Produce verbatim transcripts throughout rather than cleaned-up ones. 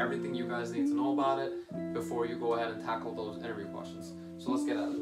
everything you guys need to know about it before you go ahead and tackle those interview questions. So let's get at it.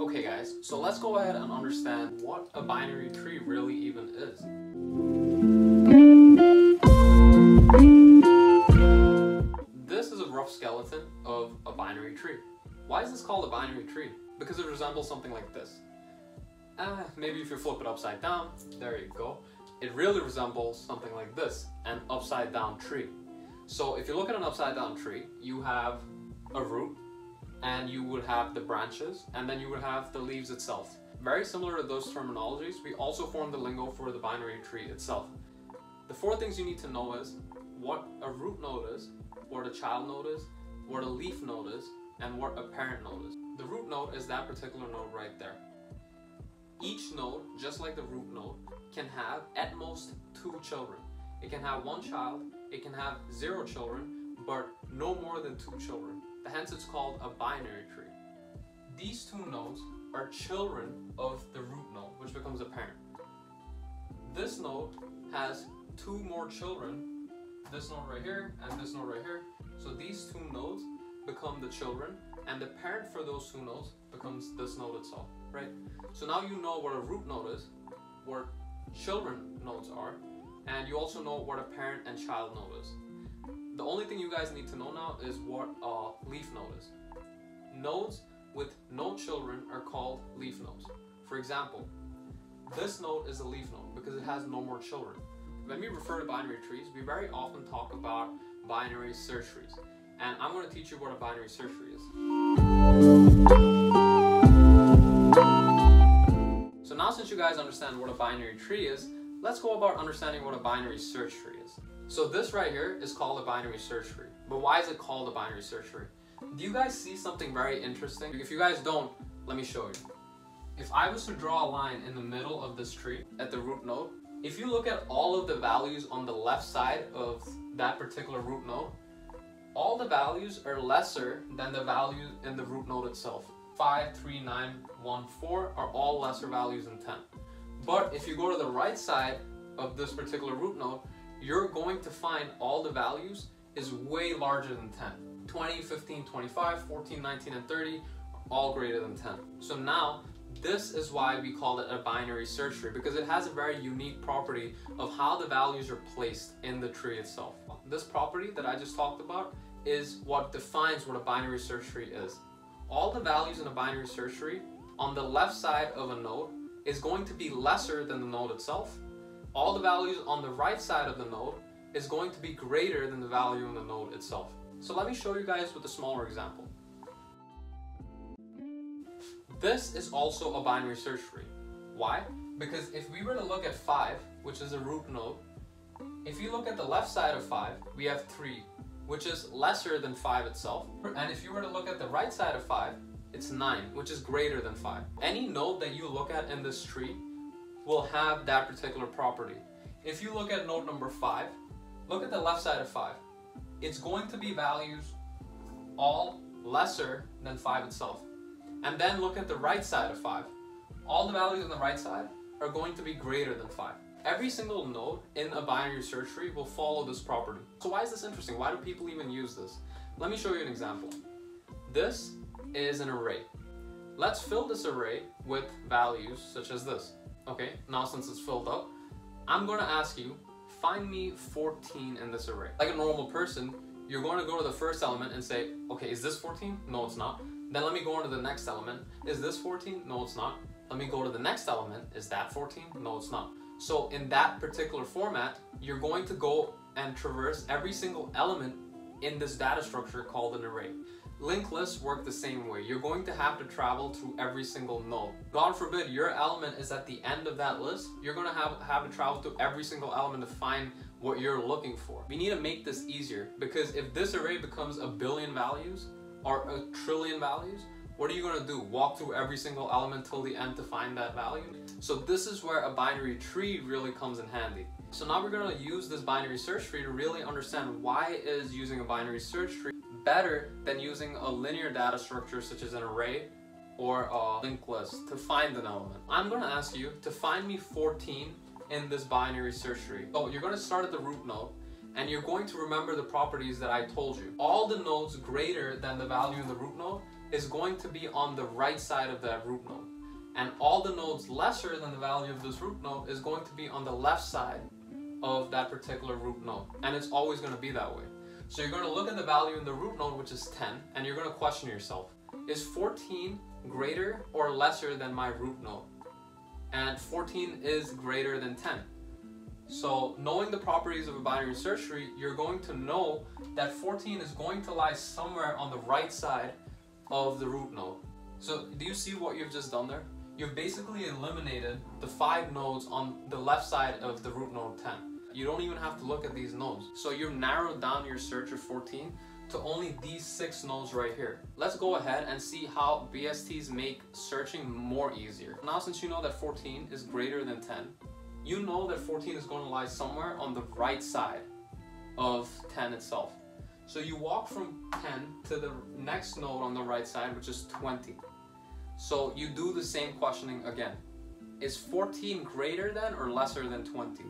Okay guys, so let's go ahead and understand what a binary tree really even is. This is a rough skeleton of a binary tree. Why is this called a binary tree? Because it resembles something like this. Uh, maybe if you flip it upside down, there you go. It really resembles something like this, an upside down tree. So if you look at an upside down tree, you have a root and you would have the branches and then you would have the leaves itself. Very similar to those terminologies, we also form the lingo for the binary tree itself. The four things you need to know is what a root node is, what a child node is, what a leaf node is, and what a parent node is. The root node is that particular node right there. Each node, just like the root node, can have at most two children. It can have one child, it can have zero children, but no more than two children. Hence it's called a binary tree. These two nodes are children of the root node, which becomes a parent. This node has two more children, this node right here and this node right here. So these two nodes become the children, and the parent for those two nodes becomes this node itself. Right? So now you know what a root node is, what children nodes are, and you also know what a parent and child node is. The only thing you guys need to know now is what a leaf node is. Nodes with no children are called leaf nodes. For example, this node is a leaf node because it has no more children. When we refer to binary trees, we very often talk about binary search trees, and I'm going to teach you what a binary search tree is. Since you guys understand what a binary tree is, let's go about understanding what a binary search tree is. So this right here is called a binary search tree. But why is it called a binary search tree? Do you guys see something very interesting? If you guys don't, let me show you. If I was to draw a line in the middle of this tree at the root node, if you look at all of the values on the left side of that particular root node, all the values are lesser than the value in the root node itself. five, three, nine, one, four are all lesser values than ten. But if you go to the right side of this particular root node, you're going to find all the values is way larger than ten. twenty, fifteen, twenty-five, fourteen, nineteen, and thirty are all greater than ten. So now this is why we call it a binary search tree, because it has a very unique property of how the values are placed in the tree itself. This property that I just talked about is what defines what a binary search tree is. All the values in a binary search tree on the left side of a node is going to be lesser than the node itself. All the values on the right side of the node is going to be greater than the value in the node itself. So let me show you guys with a smaller example. This is also a binary search tree. Why? Because if we were to look at five, which is a root node, if you look at the left side of five, we have three, which is lesser than five itself. And if you were to look at the right side of five, it's nine, which is greater than five. Any node that you look at in this tree will have that particular property. If you look at node number five, look at the left side of five. It's going to be values all lesser than five itself. And then look at the right side of five. All the values on the right side are going to be greater than five. Every single node in a binary search tree will follow this property. So why is this interesting? Why do people even use this? Let me show you an example. This is an array. Let's fill this array with values such as this. Okay, now since it's filled up, I'm going to ask you, find me fourteen in this array. Like a normal person, you're going to go to the first element and say, okay, is this fourteen? No, it's not. Then let me go on to the next element. Is this fourteen? No, it's not. Let me go to the next element. Is that fourteen? No, it's not. So in that particular format, you're going to go and traverse every single element in this data structure called an array. Linked lists work the same way. You're going to have to travel through every single node. God forbid your element is at the end of that list, you're going to have, have to travel through every single element to find what you're looking for. We need to make this easier, because if this array becomes a billion values or a trillion values, what are you going to do? Walk through every single element till the end to find that value? So this is where a binary tree really comes in handy. So now we're going to use this binary search tree to really understand why is using a binary search tree better than using a linear data structure such as an array or a linked list to find an element. I'm going to ask you to find me fourteen in this binary search tree. So you're going to start at the root node, and you're going to remember the properties that I told you. All the nodes greater than the value in the root node is going to be on the right side of that root node. And all the nodes lesser than the value of this root node is going to be on the left side of that particular root node. And it's always going to be that way. So you're going to look at the value in the root node, which is ten, and you're going to question yourself, is fourteen greater or lesser than my root node? And fourteen is greater than ten. So knowing the properties of a binary search tree, you're going to know that fourteen is going to lie somewhere on the right side of the root node. So do you see what you've just done there? You've basically eliminated the five nodes on the left side of the root node ten. You don't even have to look at these nodes. So you've narrowed down your search of fourteen to only these six nodes right here. Let's go ahead and see how B S Ts make searching more easier. Now, since you know that fourteen is greater than ten, you know that fourteen is going to lie somewhere on the right side of ten itself. So you walk from ten to the next node on the right side, which is twenty. So you do the same questioning again. Is fourteen greater than or lesser than twenty?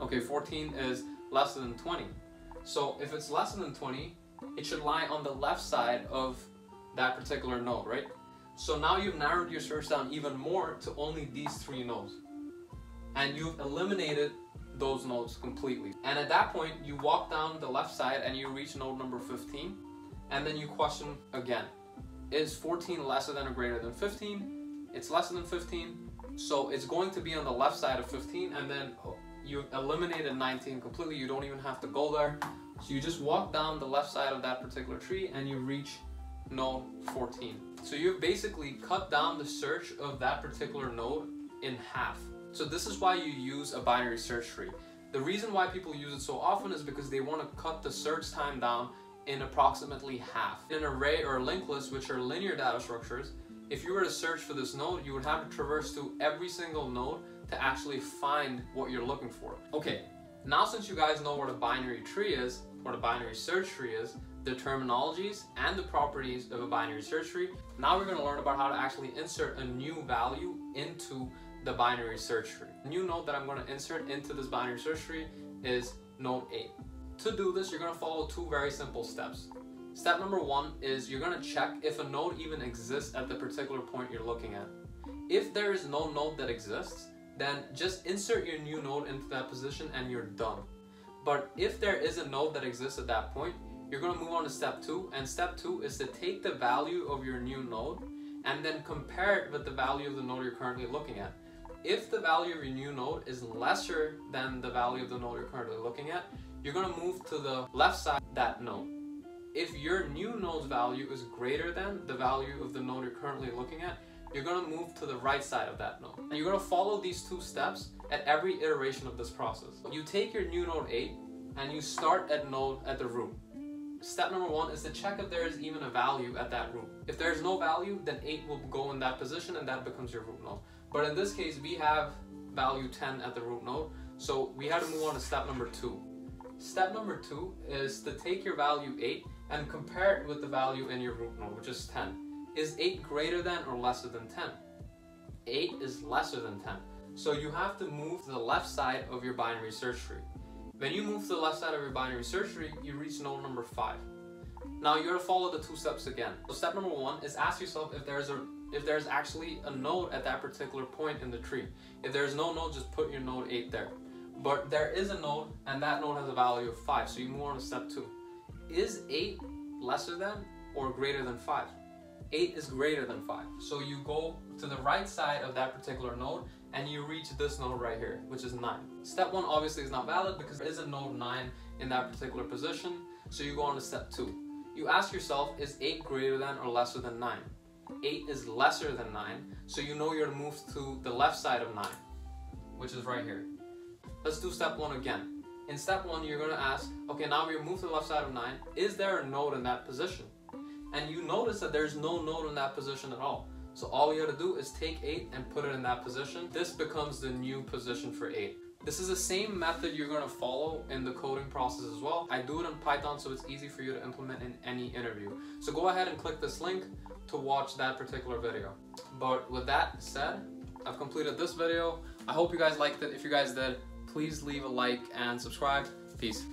Okay, fourteen is less than twenty. So if it's less than twenty, it should lie on the left side of that particular node, right? So now you've narrowed your search down even more to only these three nodes. And you've eliminated those nodes completely. And at that point, you walk down the left side and you reach node number fifteen. And then you question again, is fourteen lesser than or greater than fifteen? It's less than fifteen. So it's going to be on the left side of fifteen, and then oh, you've eliminated nineteen completely. You don't even have to go there. So you just walk down the left side of that particular tree and you reach node fourteen. So you've basically cut down the search of that particular node in half. So this is why you use a binary search tree. The reason why people use it so often is because they want to cut the search time down in approximately half. In an array or linked list, which are linear data structures, if you were to search for this node, you would have to traverse through every single node to actually find what you're looking for. Okay, now since you guys know what a binary tree is, what a binary search tree is, the terminologies and the properties of a binary search tree, now we're going to learn about how to actually insert a new value into the binary search tree. The new node that I'm going to insert into this binary search tree is node eight. To do this, you're going to follow two very simple steps. Step number one is you're going to check if a node even exists at the particular point you're looking at. If there is no node that exists, then just insert your new node into that position and you're done. But if there is a node that exists at that point, you're going to move on to step two, and step two is to take the value of your new node and then compare it with the value of the node you're currently looking at. If the value of your new node is lesser than the value of the node you're currently looking at, you're going to move to the left side of that node. If your new node's value is greater than the value of the node you're currently looking at, you're going to move to the right side of that node. And you're going to follow these two steps at every iteration of this process. You take your new node eight and you start at node at the root. Step number one is to check if there is even a value at that root. If there is no value, then eight will go in that position and that becomes your root node. But in this case, we have value ten at the root node, so we have to move on to step number two. Step number two is to take your value eight and compare it with the value in your root node, which is ten. Is eight greater than or lesser than ten? eight is lesser than ten. So you have to move to the left side of your binary search tree. When you move to the left side of your binary search tree, you reach node number five. Now you're going to follow the two steps again. So step number one is ask yourself if there's a if there's actually a node at that particular point in the tree. If there's no node, just put your node eight there. But there is a node, and that node has a value of five, so you move on to step two. Is eight lesser than or greater than five? eight is greater than five. So you go to the right side of that particular node and you reach this node right here, which is nine. Step one obviously is not valid because there is a node nine in that particular position, so you go on to step two. You ask yourself, is eight greater than or lesser than nine? eight is lesser than nine, so you know you're to move to the left side of nine, which is right here. Let's do step one again. In step one, you're going to ask, okay, now we move to the left side of nine, is there a node in that position? And you notice that there's no node in that position at all. So all you gotta do is take eight and put it in that position. This becomes the new position for eight. This is the same method you're gonna follow in the coding process as well. I do it in Python, so it's easy for you to implement in any interview. So go ahead and click this link to watch that particular video. But with that said, I've completed this video. I hope you guys liked it. If you guys did, please leave a like and subscribe. Peace.